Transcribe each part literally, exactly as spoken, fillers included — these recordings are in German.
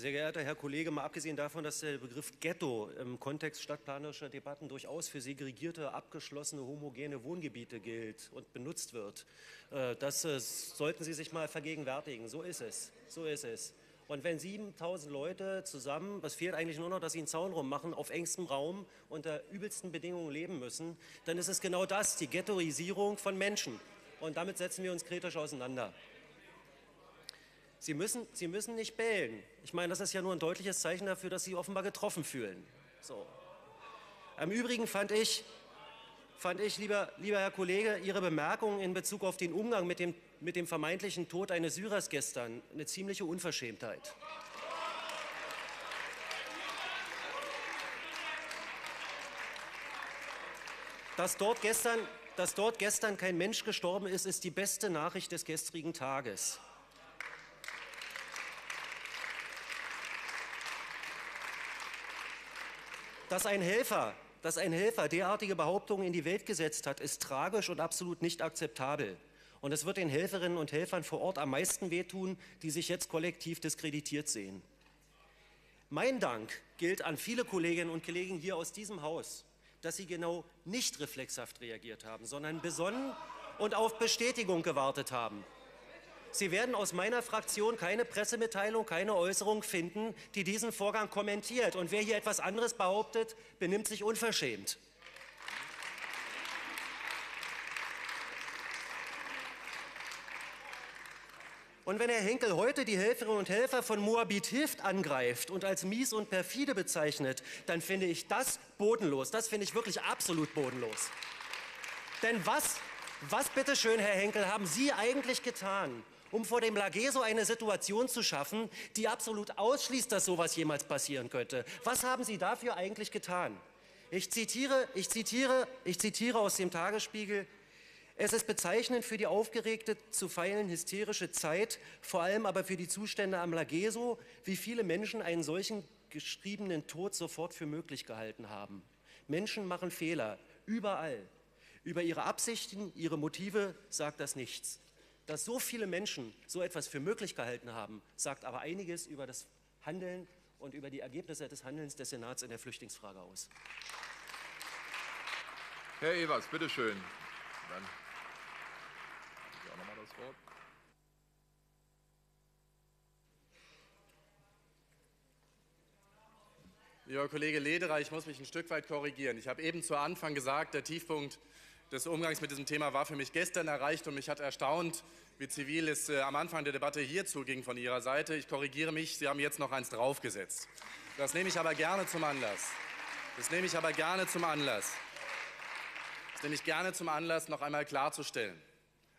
Sehr geehrter Herr Kollege, mal abgesehen davon, dass der Begriff Ghetto im Kontext stadtplanerischer Debatten durchaus für segregierte, abgeschlossene, homogene Wohngebiete gilt und benutzt wird, das sollten Sie sich mal vergegenwärtigen. So ist es. So ist es. Und wenn siebentausend Leute zusammen, was fehlt eigentlich nur noch, dass sie einen Zaun rummachen, auf engstem Raum unter übelsten Bedingungen leben müssen, dann ist es genau das, die Ghettoisierung von Menschen. Und damit setzen wir uns kritisch auseinander. Sie müssen, sie müssen nicht bellen. Ich meine, das ist ja nur ein deutliches Zeichen dafür, dass Sie offenbar getroffen fühlen. So. Im Übrigen fand ich, fand ich lieber, lieber Herr Kollege, Ihre Bemerkungen in Bezug auf den Umgang mit dem, mit dem vermeintlichen Tod eines Syrers gestern eine ziemliche Unverschämtheit. Dass dort gestern, dass dort gestern kein Mensch gestorben ist, ist die beste Nachricht des gestrigen Tages. Dass ein Helfer... Dass ein Helfer derartige Behauptungen in die Welt gesetzt hat, ist tragisch und absolut nicht akzeptabel. Und es wird den Helferinnen und Helfern vor Ort am meisten wehtun, die sich jetzt kollektiv diskreditiert sehen. Mein Dank gilt an viele Kolleginnen und Kollegen hier aus diesem Haus, dass sie genau nicht reflexhaft reagiert haben, sondern besonnen und auf Bestätigung gewartet haben. Sie werden aus meiner Fraktion keine Pressemitteilung, keine Äußerung finden, die diesen Vorgang kommentiert. Und wer hier etwas anderes behauptet, benimmt sich unverschämt. Und wenn Herr Henkel heute die Helferinnen und Helfer von Moabit Hilft angreift und als mies und perfide bezeichnet, dann finde ich das bodenlos. Das finde ich wirklich absolut bodenlos. Denn was, was bitteschön, Herr Henkel, haben Sie eigentlich getan, um vor dem Lageso eine Situation zu schaffen, die absolut ausschließt, dass sowas jemals passieren könnte? Was haben Sie dafür eigentlich getan? Ich zitiere, ich zitiere, ich zitiere aus dem Tagesspiegel: Es ist bezeichnend für die aufgeregte, zuweilen hysterische Zeit, vor allem aber für die Zustände am Lageso, wie viele Menschen einen solchen geschriebenen Tod sofort für möglich gehalten haben. Menschen machen Fehler, überall. Über ihre Absichten, ihre Motive sagt das nichts. Dass so viele Menschen so etwas für möglich gehalten haben, sagt aber einiges über das Handeln und über die Ergebnisse des Handelns des Senats in der Flüchtlingsfrage aus. Herr Evers, bitteschön. Dann haben Sie auch noch mal das Wort. Lieber Kollege Lederer, ich muss mich ein Stück weit korrigieren. Ich habe eben zu Anfang gesagt, der Tiefpunkt des Umgangs mit diesem Thema war für mich gestern erreicht, und mich hat erstaunt, wie zivil es äh, am Anfang der Debatte hier zuging von Ihrer Seite. Ich korrigiere mich, Sie haben jetzt noch eins draufgesetzt. Das nehme ich aber gerne zum Anlass. Das nehme ich aber gerne zum Anlass. Das nehme ich gerne zum Anlass, noch einmal klarzustellen.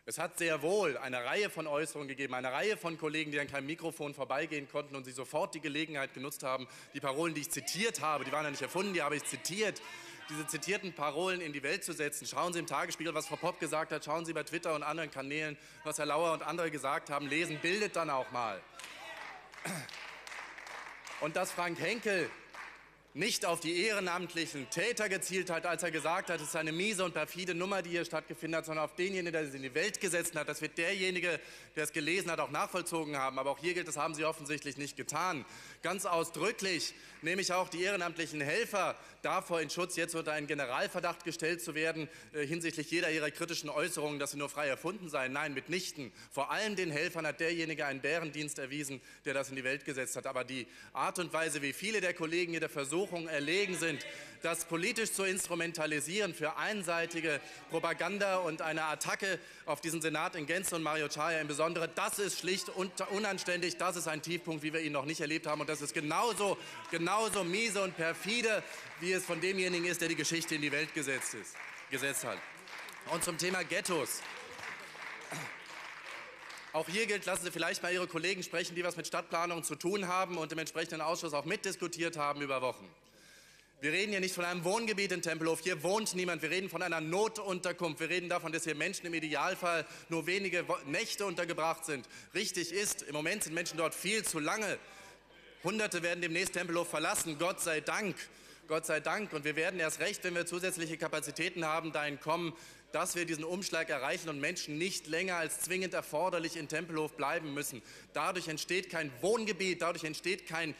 Es hat sehr wohl eine Reihe von Äußerungen gegeben, eine Reihe von Kollegen, die an keinem Mikrofon vorbeigehen konnten und sie sofort die Gelegenheit genutzt haben, die Parolen, die ich zitiert habe, die waren ja nicht erfunden, die habe ich zitiert, diese zitierten Parolen in die Welt zu setzen. Schauen Sie im Tagesspiegel, was Frau Popp gesagt hat, schauen Sie bei Twitter und anderen Kanälen, was Herr Lauer und andere gesagt haben, lesen, bildet dann auch mal. Und dass Frank Henkel nicht auf die ehrenamtlichen Täter gezielt hat, als er gesagt hat, es ist eine miese und perfide Nummer, die hier stattgefunden hat, sondern auf denjenigen, der es in die Welt gesetzt hat. Das wird derjenige, der es gelesen hat, auch nachvollzogen haben. Aber auch hier gilt, das haben Sie offensichtlich nicht getan. Ganz ausdrücklich nehme ich auch die ehrenamtlichen Helfer davor in Schutz, jetzt unter einen Generalverdacht gestellt zu werden, äh, hinsichtlich jeder ihrer kritischen Äußerungen, dass sie nur frei erfunden seien. Nein, mitnichten. Vor allem den Helfern hat derjenige einen Bärendienst erwiesen, der das in die Welt gesetzt hat. Aber die Art und Weise, wie viele der Kollegen hier der Versuch erlegen sind, das politisch zu instrumentalisieren für einseitige Propaganda und eine Attacke auf diesen Senat in Gänze und Mario Czaja im Besonderen, das ist schlicht und unanständig, das ist ein Tiefpunkt, wie wir ihn noch nicht erlebt haben, und das ist genauso, genauso miese und perfide, wie es von demjenigen ist, der die Geschichte in die Welt gesetzt, ist, gesetzt hat. Und zum Thema Ghettos. Auch hier gilt, lassen Sie vielleicht mal Ihre Kollegen sprechen, die was mit Stadtplanung zu tun haben und im entsprechenden Ausschuss auch mitdiskutiert haben über Wochen. Wir reden hier nicht von einem Wohngebiet in Tempelhof, hier wohnt niemand. Wir reden von einer Notunterkunft. Wir reden davon, dass hier Menschen im Idealfall nur wenige Nächte untergebracht sind. Richtig ist, im Moment sind Menschen dort viel zu lange. Hunderte werden demnächst Tempelhof verlassen, Gott sei Dank. Gott sei Dank. Und wir werden erst recht, wenn wir zusätzliche Kapazitäten haben, dahin kommen, dass wir diesen Umschlag erreichen und Menschen nicht länger als zwingend erforderlich in Tempelhof bleiben müssen. Dadurch entsteht kein Wohngebiet, dadurch entsteht kein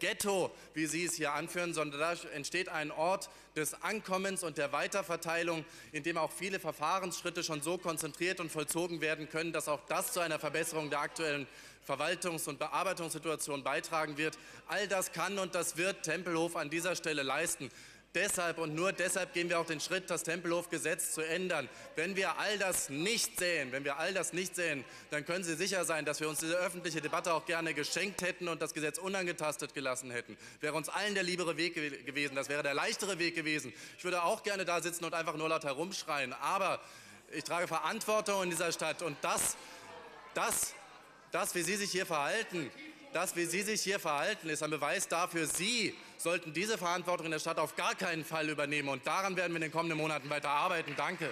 Ghetto, wie Sie es hier anführen, sondern da entsteht ein Ort des Ankommens und der Weiterverteilung, in dem auch viele Verfahrensschritte schon so konzentriert und vollzogen werden können, dass auch das zu einer Verbesserung der aktuellen Verwaltungs- und Bearbeitungssituation beitragen wird. All das kann und das wird Tempelhof an dieser Stelle leisten. Deshalb und nur deshalb gehen wir auch den Schritt, das Tempelhof-Gesetz zu ändern. Wenn wir all das nicht sehen, wenn wir all das nicht sehen, dann können Sie sicher sein, dass wir uns diese öffentliche Debatte auch gerne geschenkt hätten und das Gesetz unangetastet gelassen hätten. Wäre uns allen der liebere Weg gewesen, das wäre der leichtere Weg gewesen. Ich würde auch gerne da sitzen und einfach nur laut herumschreien, aber ich trage Verantwortung in dieser Stadt und das, das, das, wie Sie sich hier verhalten, Das, wie Sie sich hier verhalten, ist ein Beweis dafür, Sie sollten diese Verantwortung in der Stadt auf gar keinen Fall übernehmen. Und daran werden wir in den kommenden Monaten weiter arbeiten. Danke.